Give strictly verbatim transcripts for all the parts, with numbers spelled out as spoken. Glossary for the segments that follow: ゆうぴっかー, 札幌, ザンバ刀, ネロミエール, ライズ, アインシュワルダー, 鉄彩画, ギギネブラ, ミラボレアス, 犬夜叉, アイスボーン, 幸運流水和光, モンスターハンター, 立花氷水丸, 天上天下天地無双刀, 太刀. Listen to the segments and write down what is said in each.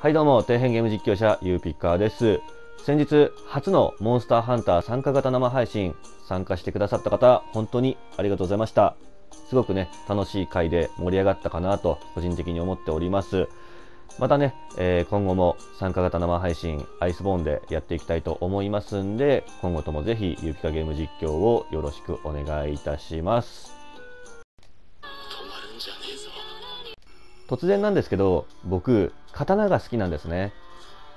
はいどうも、底辺ゲーム実況者ゆうぴっかーです。先日、初のモンスターハンター参加型生配信、参加してくださった方、本当にありがとうございました。すごくね、楽しい回で盛り上がったかなと、個人的に思っております。またね、えー、今後も参加型生配信、アイスボーンでやっていきたいと思いますんで、今後ともぜひ、ゆうぴっかゲーム実況をよろしくお願いいたします。突然なんですけど、僕、刀が好きなんですね。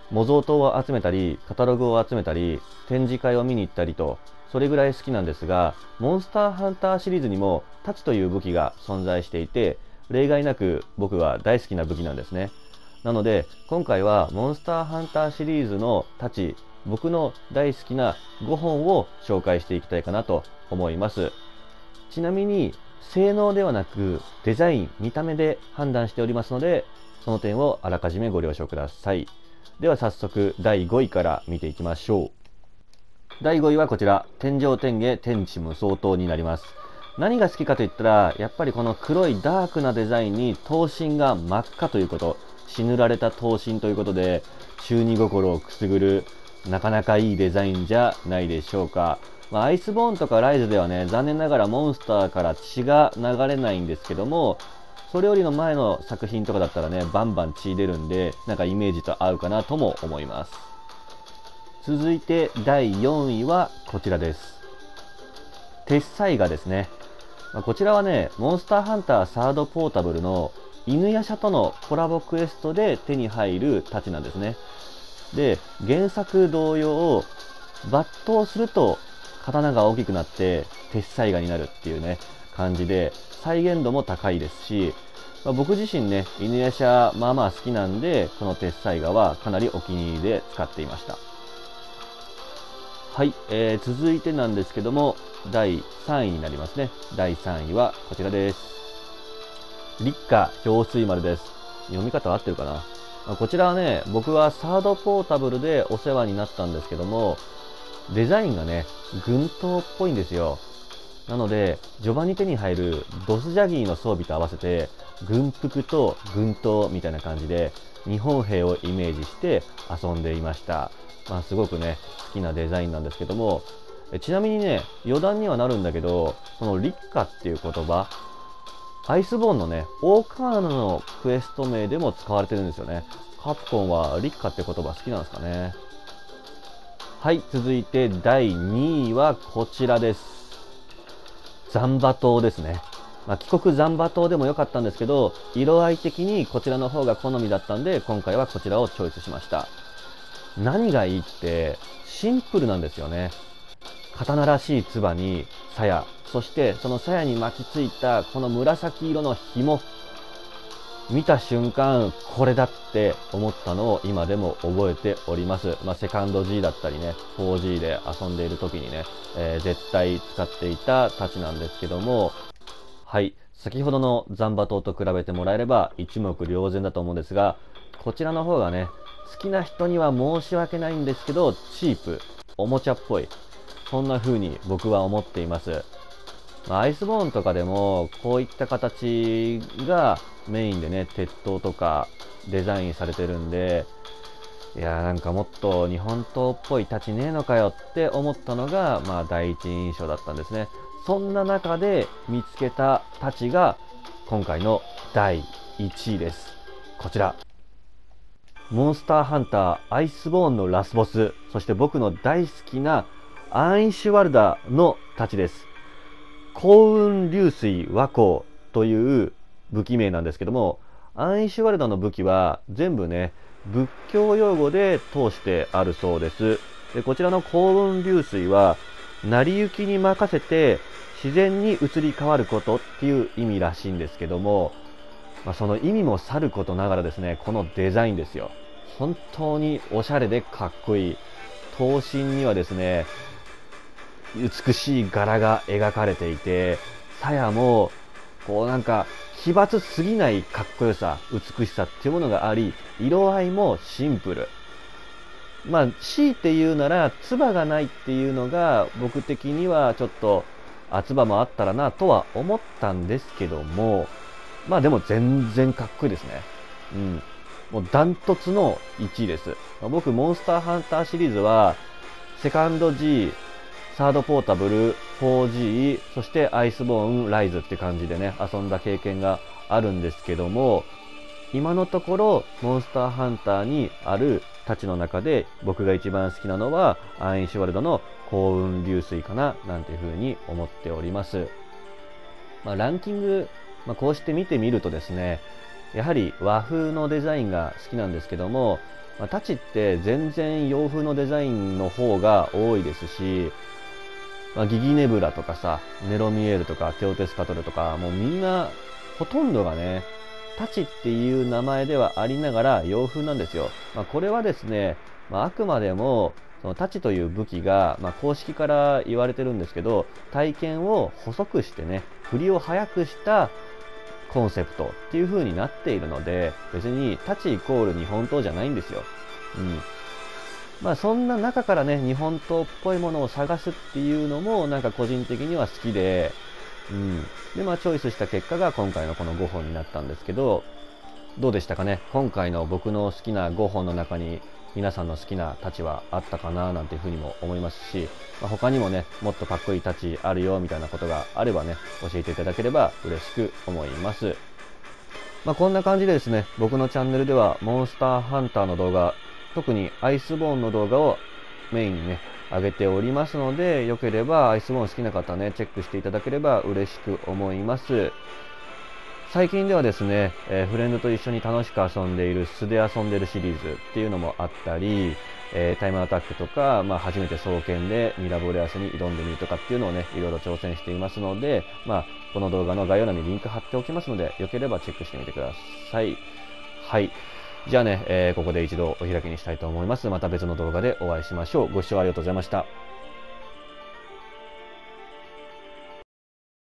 模造刀を集めたり、カタログを集めたり、展示会を見に行ったりと、それぐらい好きなんですが、モンスターハンターシリーズにも太刀という武器が存在していて、例外なく僕は大好きな武器なんですね。なので、今回はモンスターハンターシリーズの太刀、僕の大好きなごほんを紹介していきたいかなと思います。ちなみに、性能ではなくデザイン、見た目で判断しておりますので、その点をあらかじめご了承ください。では早速だいごいから見ていきましょう。だいごいはこちら、天上天下天地無双刀になります。何が好きかといったら、やっぱりこの黒いダークなデザインに刀身が真っ赤ということ、血塗られた刀身ということで、中二心をくすぐるなかなかいいデザインじゃないでしょうか。まあ、アイスボーンとかライズではね、残念ながらモンスターから血が流れないんですけども、それよりの前の作品とかだったらね、バンバン血出るんで、なんかイメージと合うかなとも思います。続いてだいよんいはこちらです。鉄彩画ですね。まあ、こちらはね、モンスターハンターサードポータブルの犬夜叉とのコラボクエストで手に入る太刀なんですね。で、原作同様、抜刀すると、刀が大きくなって鉄彩画になるっていうね感じで、再現度も高いですし、まあ、僕自身ね犬夜叉まあまあ好きなんで、この鉄彩画はかなりお気に入りで使っていました。はい、えー、続いてなんですけどもだいさんいになりますね。だいさんいはこちらです。立花氷水丸です。読み方合ってるかな、まあ、こちらはね、僕はサードポータブルでお世話になったんですけども、デザインがね、軍刀っぽいんですよ。なので、序盤に手に入るドスジャギーの装備と合わせて、軍服と軍刀みたいな感じで、日本兵をイメージして遊んでいました。まあ、すごくね、好きなデザインなんですけども、ちなみにね、余談にはなるんだけど、この立花っていう言葉、アイスボーンのね、オーカーナのクエスト名でも使われてるんですよね。カプコンは立花って言葉好きなんですかね。はい、続いてだいにいはこちらです。ザンバ刀ですね。まあ、帰国ザンバ刀でも良かったんですけど、色合い的にこちらの方が好みだったんで、今回はこちらをチョイスしました。何がいいって、シンプルなんですよね。刀らしい唾に鞘、そしてその鞘に巻きついたこの紫色の紐。見た瞬間、これだって思ったのを今でも覚えております。まあ、セカンド G だったりね、フォージー で遊んでいる時にね、えー、絶対使っていた太刀なんですけども、はい、先ほどのザンバ刀と比べてもらえれば一目瞭然だと思うんですが、こちらの方がね、好きな人には申し訳ないんですけど、チープ、おもちゃっぽい、そんな風に僕は思っています。アイスボーンとかでもこういった形がメインでね、鉄塔とかデザインされてるんで、いやーなんかもっと日本刀っぽい太刀ねえのかよって思ったのが、まあ第一印象だったんですね。そんな中で見つけた太刀が今回のだいいちいです。こちら、モンスターハンターアイスボーンのラスボス、そして僕の大好きなアインシュワルダーの太刀です。幸運流水和光という武器名なんですけども、アインシュワルダの武器は全部ね、仏教用語で通してあるそうです。で、こちらの幸運流水は、成り行きに任せて自然に移り変わることっていう意味らしいんですけども、まあ、その意味もさることながらですね、このデザインですよ。本当におしゃれでかっこいい。刀身にはですね、美しい柄が描かれていて、鞘もこうなんか奇抜すぎないかっこよさ、美しさっていうものがあり、色合いもシンプル。まあ強いて言うなら、唾がないっていうのが僕的にはちょっと、あ、唾もあったらなとは思ったんですけども、まあでも全然かっこいいですね。うん。もうダントツのいちいです。僕、モンスターハンターシリーズは、セカンド G、サードポータブル、フォージー、そしてアイスボーン、ライズって感じでね、遊んだ経験があるんですけども、今のところ、モンスターハンターにあるたちの中で、僕が一番好きなのは、アーインシュワルドの幸運流水かな、なんていうふうに思っております。まあ、ランキング、まあ、こうして見てみるとですね、やはり和風のデザインが好きなんですけども、まあ、タチって全然洋風のデザインの方が多いですし、まあ、ギギネブラとかさ、ネロミエールとかテオテスカトルとか、もうみんなほとんどがね、タチっていう名前ではありながら洋風なんですよ。まあ、これはですね、まあ、あくまでもそのタチという武器が、まあ、公式から言われてるんですけど、体剣を細くしてね、振りを速くしたコンセプトっていう風になっているので、別に太刀イコール日本刀じゃないんですよ。うん。まあそんな中からね、日本刀っぽいものを探すっていうのもなんか個人的には好きで、うん。で、まあチョイスした結果が今回のこのごほんになったんですけど、どうでしたかね。今回の僕の好きなごほんの中に皆さんの好きな太刀はあったかななんていう風にも思いますし、まあ、他にもね、もっとかっこいい太刀あるよみたいなことがあればね、教えていただければ嬉しく思います。まあ、こんな感じでですね、僕のチャンネルではモンスターハンターの動画、特にアイスボーンの動画をメインにね、上げておりますので、よければアイスボーン好きな方ね、チェックしていただければ嬉しく思います。最近ではですね、えー、フレンドと一緒に楽しく遊んでいる素で遊んでるシリーズっていうのもあったり、えー、タイムアタックとか、まあ、初めて双剣でミラボレアスに挑んでみるとかっていうのをね、いろいろ挑戦していますので、まあ、この動画の概要欄にリンク貼っておきますので、よければチェックしてみてください。はい。じゃあね、えー、ここで一度お開きにしたいと思います。また別の動画でお会いしましょう。ご視聴ありがとうございました。